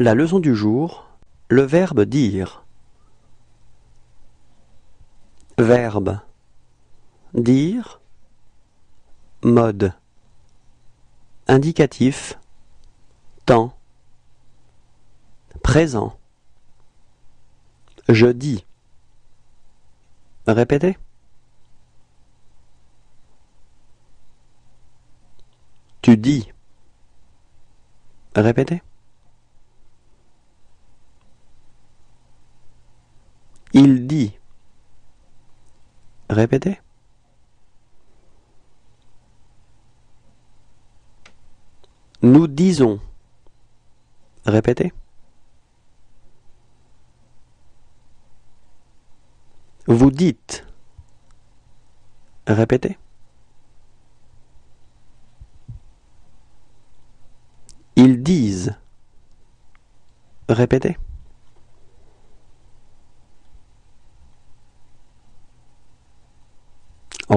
La leçon du jour, le verbe dire. Verbe dire. Mode indicatif. Temps présent. Je dis. Répétez. Tu dis. Répétez. Il dit. Répétez. Nous disons. Répétez. Vous dites. Répétez. Ils disent. Répétez. Au